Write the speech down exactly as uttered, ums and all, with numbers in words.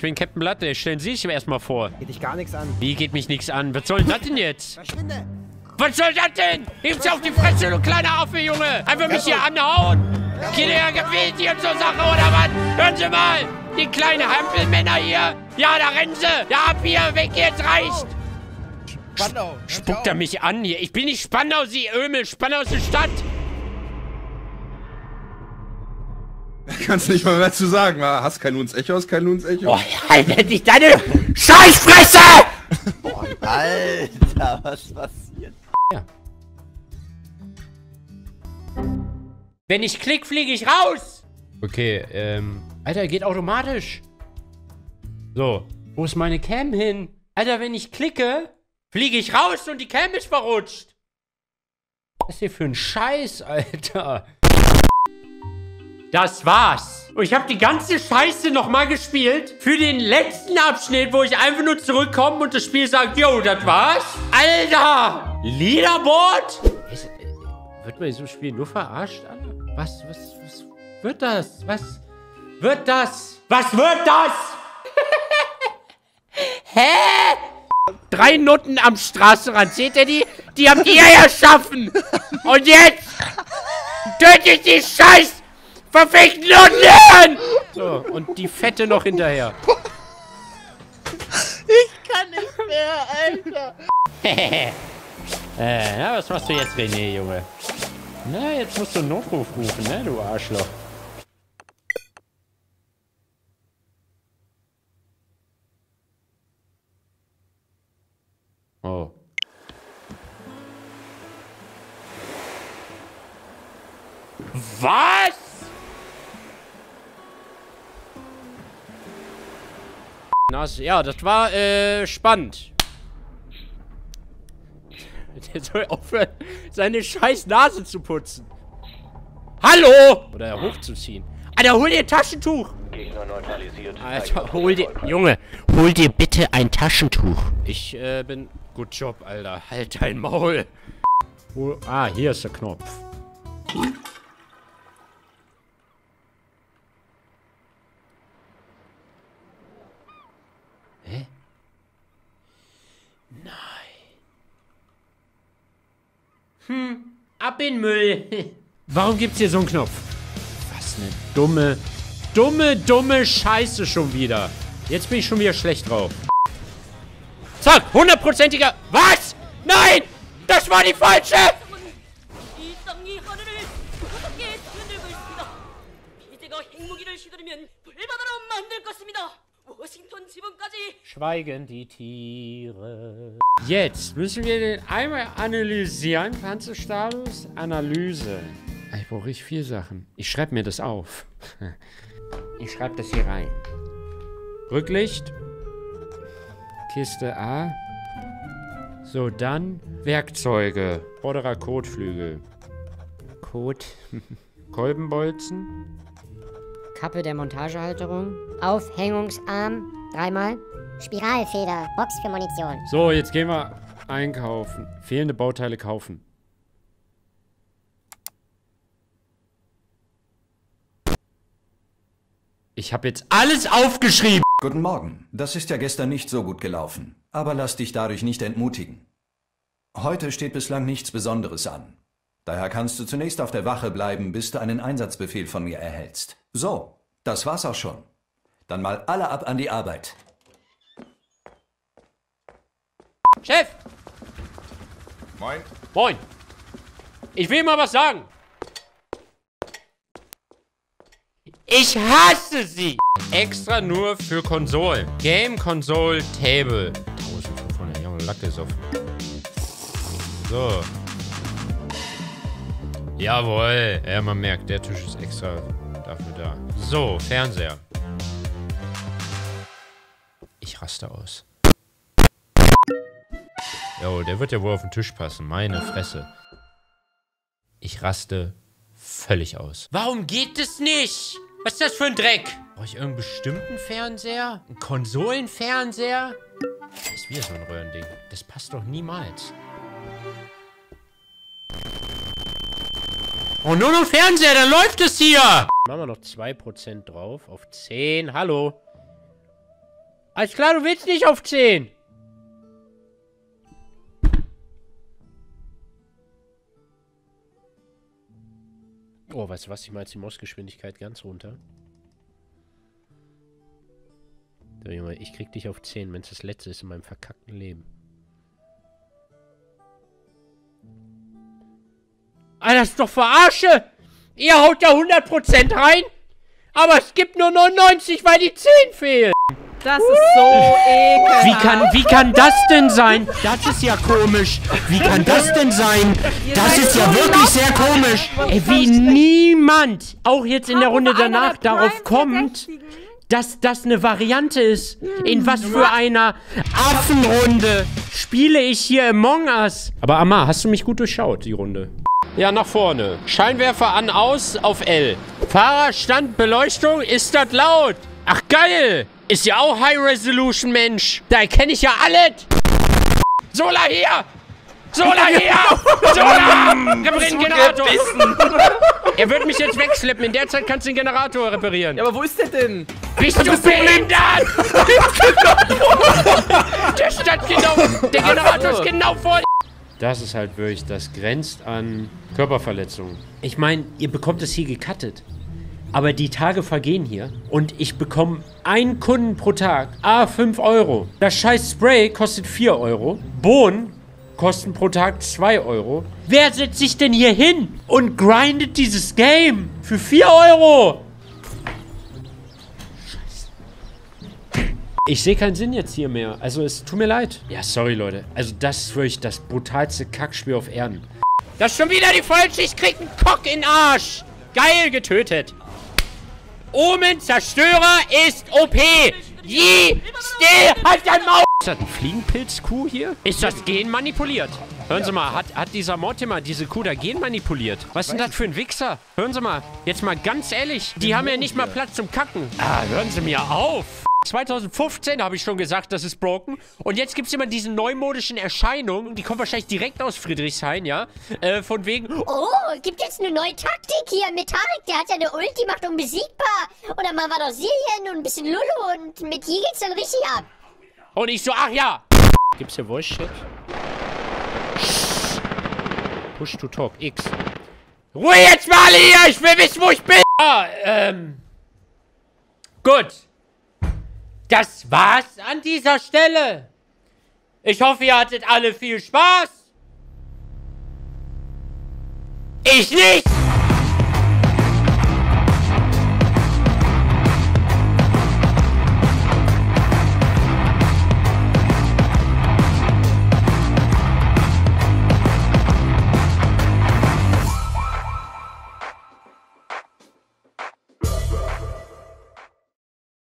Ich bin Captain Blatte. Stellen Sie sich erstmal vor. Geht dich gar nichts an. Wie geht mich nichts an? Was soll das denn jetzt? Verschwinde! Was soll das denn? Heb's auf die Fresse, du kleiner Affe, Junge! Einfach mich hier anhauen! Geht ihr gewählt hier zur Sache, oder was? Hören Sie mal! Die kleinen Hampelmänner hier! Ja, da rennen sie! Ja, ab hier! Weg jetzt! Reicht! Spandau! Spuckt er mich an hier? Ich bin nicht Spandau, Sie Ömel! Spandau ist eine Stadt! Kannst nicht mal mehr zu sagen, hast kein Luns Echo, hast kein Luns Echo. Oh, Alter, dich deine Scheißfresse! Boah, Alter, was passiert? Ja. Wenn ich klick, fliege ich raus! Okay, ähm... Alter, geht automatisch. So. Wo ist meine Cam hin? Alter, wenn ich klicke, fliege ich raus und die Cam ist verrutscht. Was ist hier für ein Scheiß, Alter? Das war's. Und ich habe die ganze Scheiße nochmal gespielt für den letzten Abschnitt, wo ich einfach nur zurückkomme und das Spiel sagt, yo, das war's. Alter! Leaderboard? Es, äh, wird man in diesem Spiel nur verarscht, Alter? Was, was, was wird das? Was wird das? Was wird das? Hä? Drei Nutten am Straßenrand, seht ihr die? Die habt ihr ja schaffen. Und jetzt töte ich die Scheiße. Verfickt Nutten! So, und die Fette noch hinterher. Ich kann nicht mehr, Alter. äh, na, was machst du jetzt, René, Junge? Na, jetzt musst du einen Notruf rufen, ne, du Arschloch. Oh. Was? Ja, das war äh, spannend. Der soll aufhören, seine scheiß Nase zu putzen. Hallo! Oder hochzuziehen. Alter, hol dir ein Taschentuch! Gegner neutralisiert. Alter, hol dir... Junge, hol dir bitte ein Taschentuch. Ich äh, bin... Good job, Alter. Halt dein Maul. Oh, ah, hier ist der Knopf. Hm, ab in Müll. Warum gibt's hier so einen Knopf? Was eine dumme, dumme, dumme Scheiße schon wieder. Jetzt bin ich schon wieder schlecht drauf. Zack, hundertprozentiger... Was? Nein! Das war die falsche! Schweigen die Tiere. Jetzt müssen wir den einmal analysieren. Panzerstatus, Analyse. Ich brauche richtig viele Sachen. Ich schreibe mir das auf. Ich schreibe das hier rein. Rücklicht. Kiste A. So, dann Werkzeuge. Vorderer Kotflügel. Kot. Kolbenbolzen. Kappe der Montagehalterung. Aufhängungsarm. Dreimal. Spiralfeder. Box für Munition. So, jetzt gehen wir einkaufen. Fehlende Bauteile kaufen. Ich habe jetzt alles aufgeschrieben. Guten Morgen. Das ist ja gestern nicht so gut gelaufen. Aber lass dich dadurch nicht entmutigen. Heute steht bislang nichts Besonderes an. Daher kannst du zunächst auf der Wache bleiben, bis du einen Einsatzbefehl von mir erhältst. So, das war's auch schon. Dann mal alle ab an die Arbeit. Chef! Moin. Moin. Ich will mal was sagen. Ich hasse sie! Extra nur für Konsolen. Game, Console, Table. fünfzehnhundert, Junge, Lack ist offen. So. Jawohl. Ja, man merkt, der Tisch ist extra dafür da. So, Fernseher. Ich raste aus. Jo, der wird ja wohl auf den Tisch passen. Meine Fresse. Ich raste völlig aus. Warum geht es nicht? Was ist das für ein Dreck? Brauche ich irgendeinen bestimmten Fernseher? Einen Konsolenfernseher? Das ist wieder so ein Röhrending. Das passt doch niemals. Oh, nur noch Fernseher, da läuft es hier! Machen wir noch zwei Prozent drauf auf zehn. Hallo. Alles klar, du willst nicht auf zehn. Oh, weißt du was? Ich mache jetzt die Mausgeschwindigkeit ganz runter. So, Junge, ich krieg dich auf zehn, wenn es das letzte ist in meinem verkackten Leben. Alter, das ist doch Verarsche! Ihr haut ja hundert Prozent rein, aber es gibt nur neunundneunzig, weil die zehn fehlen! Das ist so ekelhaft. Wie kann, wie kann das denn sein? Das ist ja komisch. Wie kann das denn sein? Das ist ja wirklich sehr komisch. Ey, wie niemand, auch jetzt in der Runde danach, darauf kommt, dass das eine Variante ist. In was für einer Affenrunde spiele ich hier Among Us? Aber Amar, hast du mich gut durchschaut, die Runde? Ja, nach vorne. Scheinwerfer an, aus, auf L. Fahrerstand, Beleuchtung, ist das laut? Ach, geil! Ist ja auch High Resolution, Mensch. Da erkenne ich ja alles. Sola hier! Sola hier! Sola! Reparieren Generator! Er wird mich jetzt wegschleppen. In der Zeit kannst du den Generator reparieren. Ja, aber wo ist der denn? Bist du behindert? Der stand genau. Der Generator ist genau vor. Das ist halt wirklich, das grenzt an Körperverletzungen. Ich meine, ihr bekommt es hier gecuttet. Aber die Tage vergehen hier und ich bekomme einen Kunden pro Tag. Ah, fünf Euro. Das scheiß Spray kostet vier Euro. Bohnen kosten pro Tag zwei Euro. Wer setzt sich denn hier hin und grindet dieses Game für vier Euro? Scheiße. Ich sehe keinen Sinn jetzt hier mehr. Also es tut mir leid. Ja, sorry Leute. Also das ist wirklich das brutalste Kackspiel auf Erden. Das ist schon wieder die falsche. Ich krieg einen Kock in den Arsch. Geil getötet. Omen-Zerstörer ist O P! Je! Still! Halt dein Maul! Ist das ein Fliegenpilz-Kuh hier? Ist das genmanipuliert? Hören Sie mal, hat, hat dieser Mortimer diese Kuh da genmanipuliert? Was ist denn das für ein Wichser? Hören Sie mal, jetzt mal ganz ehrlich, die haben ja nicht mal Platz zum Kacken. Ah, hören Sie mir auf! zwanzig fünfzehn habe ich schon gesagt, das ist broken. Und jetzt gibt es immer diese neumodischen Erscheinungen. Die kommen wahrscheinlich direkt aus Friedrichshain, ja? Äh, von wegen... Oh, gibt jetzt eine neue Taktik hier mit Tarek. Der hat ja eine Ulti, macht unbesiegbar. Oder man war doch Syrien und ein bisschen Lulu. Und mit hier geht's dann richtig ab. Und ich so, ach ja. Gibt's hier Voice-Chat? Push to talk, X. Ruhe jetzt mal alle hier! Ich will wissen, wo ich bin! Ah, ähm... Gut. Das war's an dieser Stelle. Ich hoffe, ihr hattet alle viel Spaß. Ich nicht.